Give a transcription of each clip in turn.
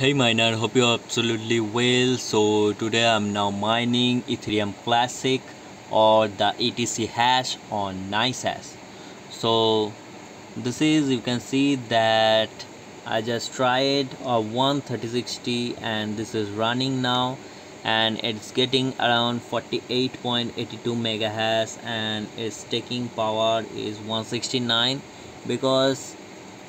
Hey miner, hope you're absolutely well. So today I'm now mining Ethereum Classic or the ETC hash on NiceHash. So this is, you can see that I just tried a 3060 and this is running now, and it's getting around 48.82 megahash and its taking power is 169 because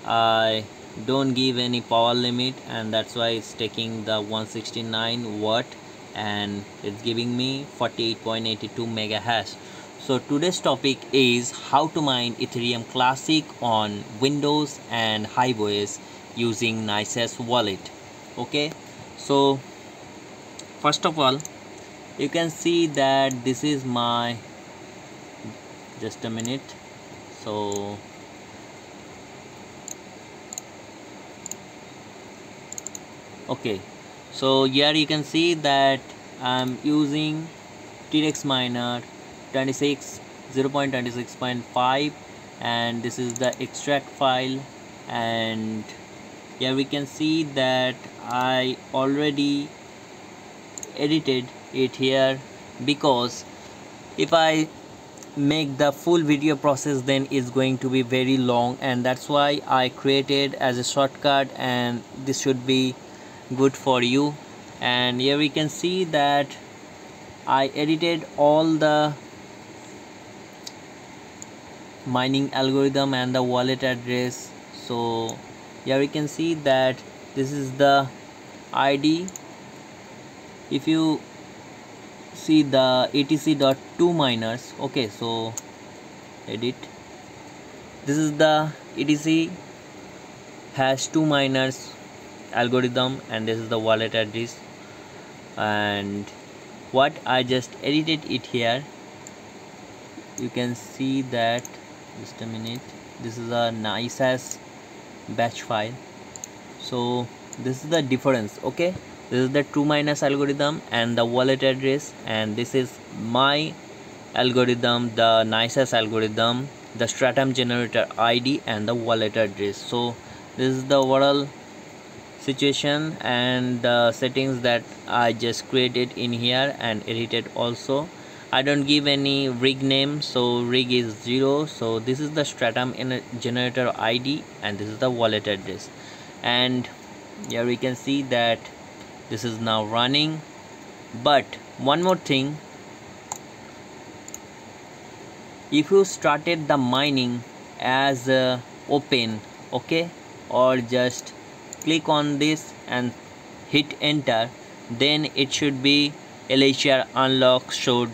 I don't give any power limit, and that's why it's taking the 169 watt and it's giving me 48.82 megahash. So today's topic is how to mine Ethereum Classic on Windows and HiveOS using NiceHash wallet. Okay, so first of all, you can see that this is my, just a minute, so okay, so here you can see that I'm using t-rex miner 0.26.5, and this is the extract file, and here we can see that I already edited it here, because if I make the full video process then it's going to be very long, and that's why I created as a shortcut, and this should be good for you. And here we can see that I edited all the mining algorithm and the wallet address. So here we can see that this is the ID. If you see the etc.2 miners, okay, so edit, this is the etc hash 2 miners algorithm, and this is the wallet address, and what I just edited it here, you can see that, just a minute, this is a NiceHash batch file. So this is the difference. Okay, this is the true minus algorithm and the wallet address, and this is my algorithm, the NiceHash algorithm, the stratum generator ID and the wallet address. So this is the overall situation and the settings that I just created in here and edited. Also I don't give any rig name, so rig is 0. So this is the stratum generator ID and this is the wallet address, and here we can see that this is now running. But one more thing, if you started the mining as open, okay, or just click on this and hit enter, then it should be LHR unlock showed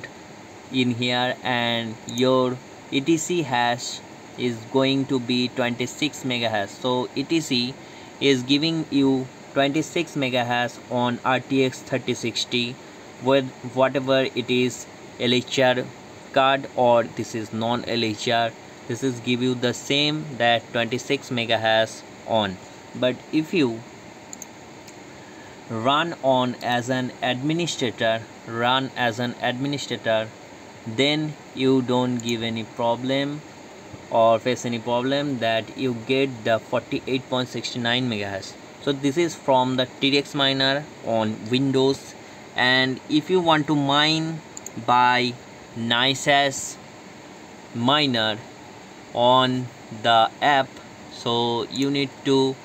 in here, and your ETC hash is going to be 26 megahash. So ETC is giving you 26 megahash on RTX 3060 with whatever it is, LHR card or this is non-LHR, this is give you the same, that 26 megahash on. But if you run on as an administrator, then you don't give any problem or face any problem, that you get the 48.69 megahertz. So this is from the t-rex miner on Windows, and if you want to mine by NiceHash miner on the app, so you need to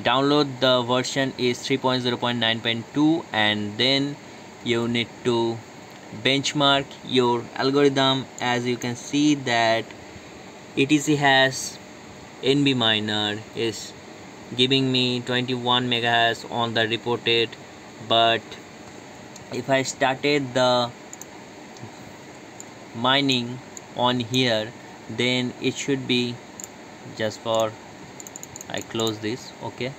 download the version is 3.0.9.2, and then you need to benchmark your algorithm. As you can see that etc hash NBMiner is giving me 21 megahash on the reported, but if I started the mining on here, then it should be, just for I close this, okay,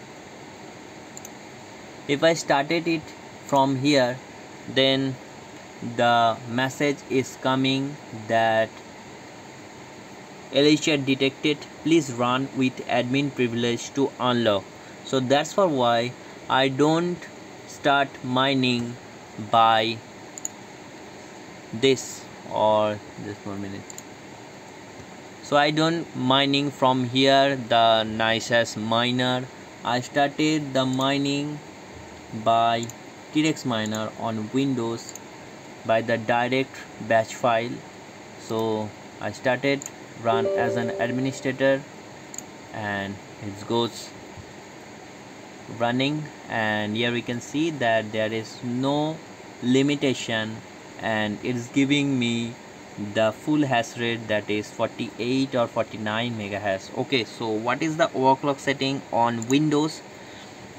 if I started it from here, then the message is coming that LHR detected, please run with admin privilege to unlock. So that's for why I don't start mining by this, or just 1 minute. So I don't mining from here the NiceHash miner I started the mining by t-rex miner on Windows by the direct batch file. So I started run as an administrator and it goes running, and here we can see that there is no limitation and it's giving me the full hash rate, that is 48 or 49 mega hash. Okay, so what is the overclock setting on Windows?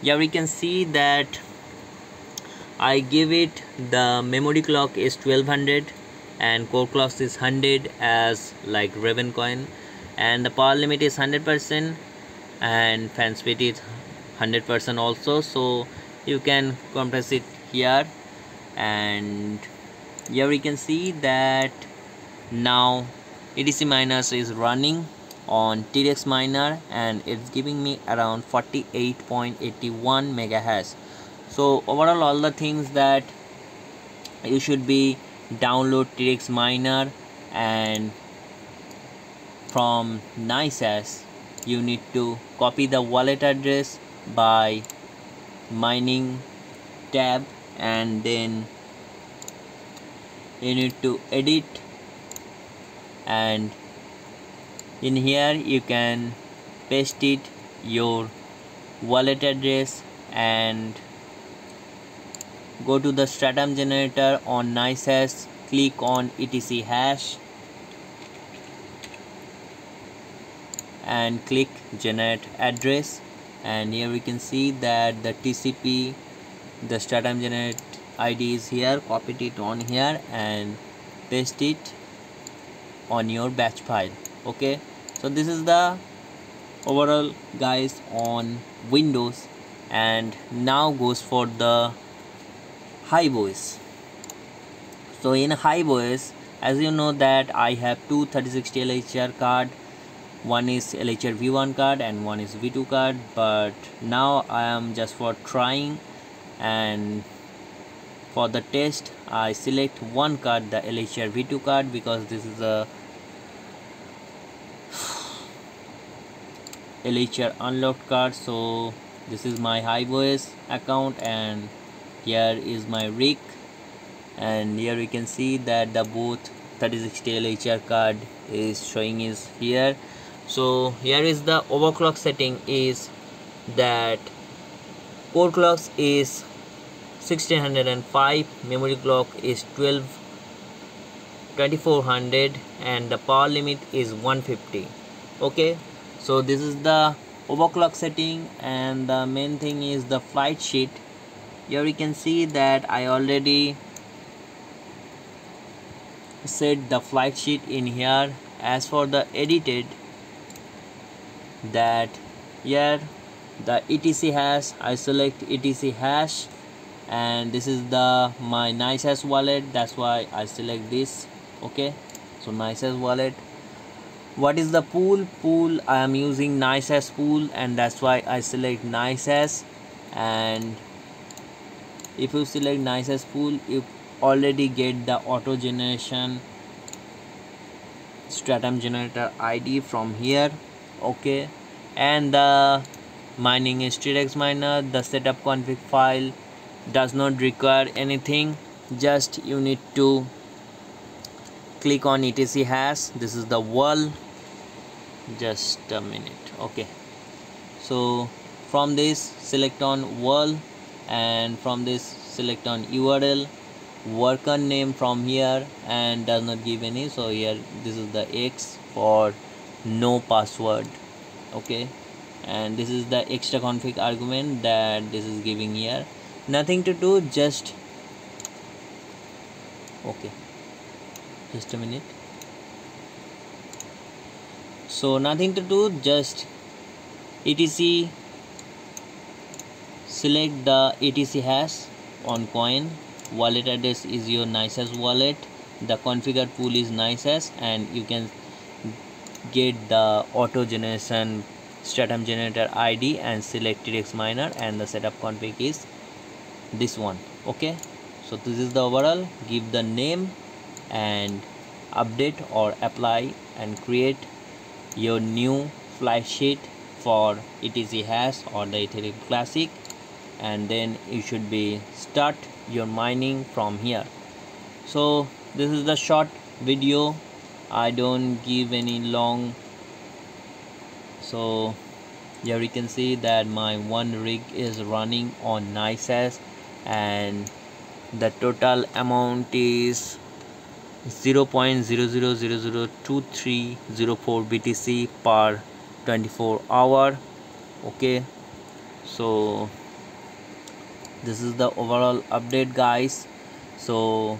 Here we can see that I give it the memory clock is 1200 and core clock is 100 as like Raven coin, and the power limit is 100% and fan speed is 100% also. So you can compress it here, and here we can see that now ETC miners is running on t-rex miner and it's giving me around 48.81 mega hash. So overall, all the things that you should be download t-rex miner and from NiceHash, you need to copy the wallet address by mining tab, and then you need to edit, and in here you can paste it your wallet address and go to the stratum generator on NiceHash, click on ETC hash and click generate address, and here we can see that the TCP, the stratum generate ID is here. Copy it on here and paste it on your batch file. Okay, so this is the overall guys on Windows, and now goes for the HiveOS. So in HiveOS, as you know that I have two 3060 LHR card, one is LHR V1 card and one is V2 card, but now I am just for trying, and for the test I select one card, the LHR V2 card, because this is a LHR unlocked card. So this is my HiveOS account, and here is my rig, and here we can see that the both 3060 LHR card is showing is here. So here is the overclock setting is that core clock is 1605, memory clock is 2400 and the power limit is 150. Okay, so this is the overclock setting, and the main thing is the flight sheet. Here we can see that I already set the flight sheet in here. As for the edited, that here the ETC hash, I select ETC hash, and this is the my NiceHash wallet, that's why I select this. Okay, so NiceHash wallet. What is the pool? Pool I am using NiceHash pool, and that's why I select NiceHash. And if you select NiceHash pool, you already get the auto generation stratum generator ID from here. Okay, and the mining is t-rex miner. The setup config file does not require anything, just you need to click on etc hash. This is the wall, just a minute. Okay, so from this select on wall, and from this select on URL, worker name from here, and does not give any. So here this is the X for no password. Okay, and this is the extra config argument that this is giving here. Nothing to do, just okay, just a minute. So nothing to do, just etc select the ETC hash on coin. Wallet address is your NiceHash wallet. The configure pool is NiceHash, and you can get the auto generation stratum generator ID and select t-rex miner, and the setup config is this one. Okay, so this is the overall. Give the name and update or apply, and create your new flight sheet for ETC hash or the Ethereum Classic, and then you should be start your mining from here. So this is the short video, I don't give any long. So here you can see that my one rig is running on NiceHash and the total amount is 0.00002304 BTC per 24 hour. Okay, so this is the overall update, guys. So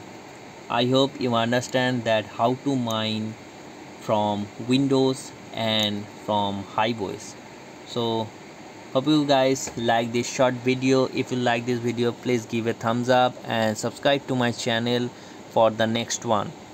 I hope you understand that how to mine from Windows and from HiveOS. So hope you guys like this short video. If you like this video, please give a thumbs up and subscribe to my channel for the next one.